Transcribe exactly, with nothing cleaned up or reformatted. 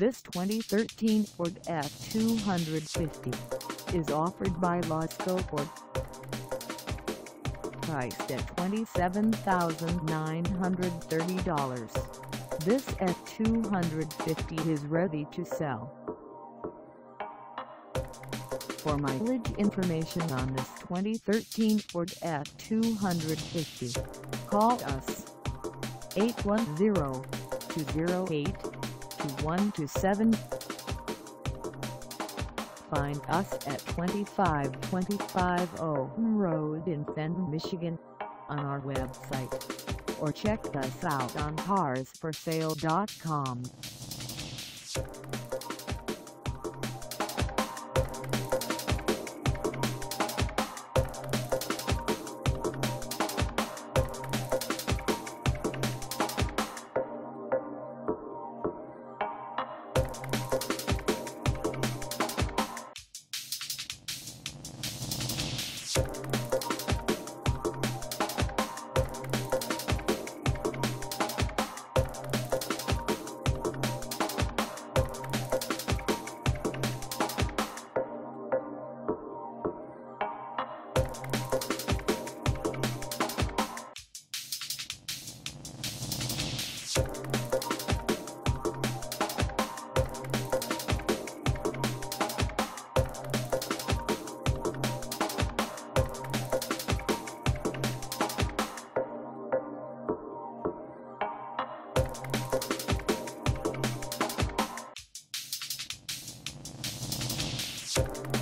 This twenty thirteen Ford F two fifty is offered by Lasco Ford. Priced at twenty-seven thousand nine hundred thirty dollars, this F two fifty is ready to sell. For mileage information on this twenty thirteen Ford F two fifty, call us eight one zero, two zero eight, two one two seven. Find us at twenty-five twenty-five Owen Road in Fenton, Michigan, on our website, or check us out on Cars For Sale dot com. We'll be right back.